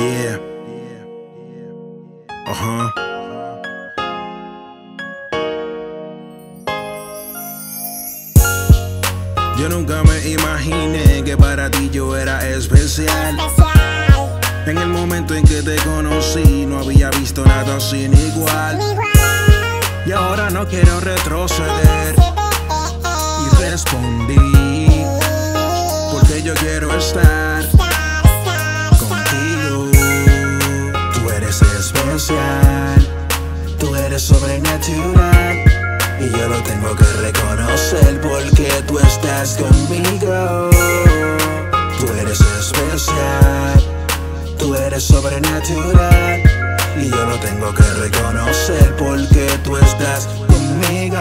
Yeah. Yo nunca me imaginé que para ti yo era especial. En el momento en que te conocí no había visto nada sin igual. Y ahora no quiero retroceder. Y respondí, porque yo quiero estar contigo. Tú eres especial, tú eres sobrenatural, y yo lo tengo que reconocer porque tú estás conmigo. Tú eres especial, tú eres sobrenatural, y yo lo tengo que reconocer porque tú estás conmigo.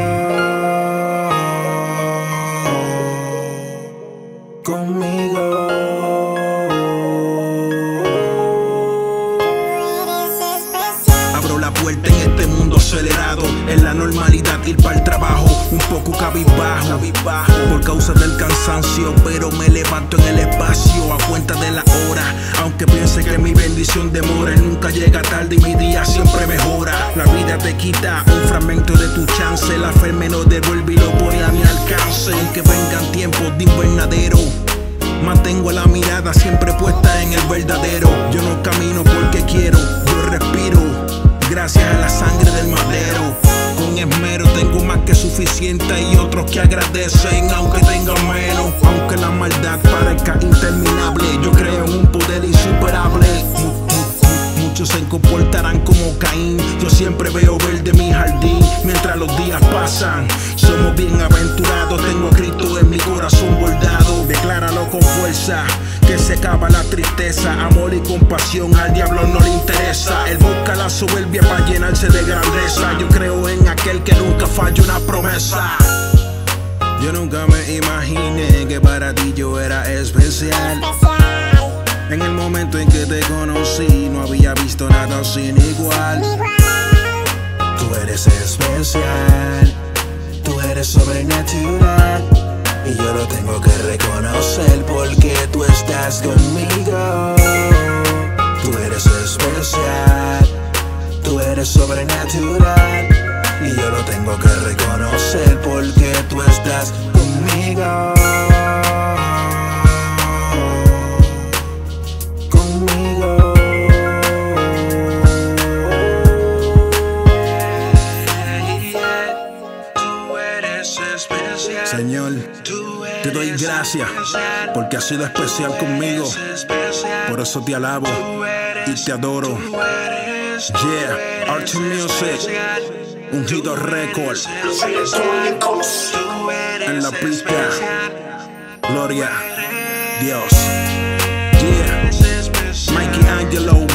Abro la puerta en este mundo acelerado, en la normalidad ir para el trabajo un poco cabizbajo, por causa del cansancio, pero me levanto en el espacio a cuenta de la hora. Aunque piense que mi bendición demora, nunca llega tarde y mi día siempre mejora. La vida te quita un fragmento de tu chance, la fe me lo devuelve y lo pone a mi alcance. Aunque vengan tiempos de invernadero, mantengo la mirada siempre puesta en el verdadero. Yo no camino porque quiero, yo respiro gracias a la sangre del madero. Con esmero tengo más que suficiente, y otros que agradecen aunque tengan menos. Aunque la maldad parezca interminable, yo creo en un poder insuperable. Muchos se comportarán como Caín, yo siempre veo verde mi jardín. Mientras los días pasan, somos bienaventurados, tengo a Cristo en mi corazón bordado. Decláralo con fuerza, que se acaba la tristeza. Amor y compasión al diablo no le interesa. Él busca la soberbia para llenarse de grandeza. Yo creo en aquel que nunca falla una promesa. Yo nunca me imaginé que para ti yo era especial. En el momento en que te conocí no había visto nada sin igual. Tú eres especial, tú eres sobrenatural, y yo lo tengo que reconocer porque tú estás conmigo. Tú eres especial, tú eres sobrenatural, y yo lo tengo que reconocer porque tú estás conmigo. Señor, te doy gracias porque has sido especial conmigo. Por eso te alabo y te adoro. Yeah, Arch Music, Ungido Records. En la pista, gloria Dios. Yeah, Mikey Angelo.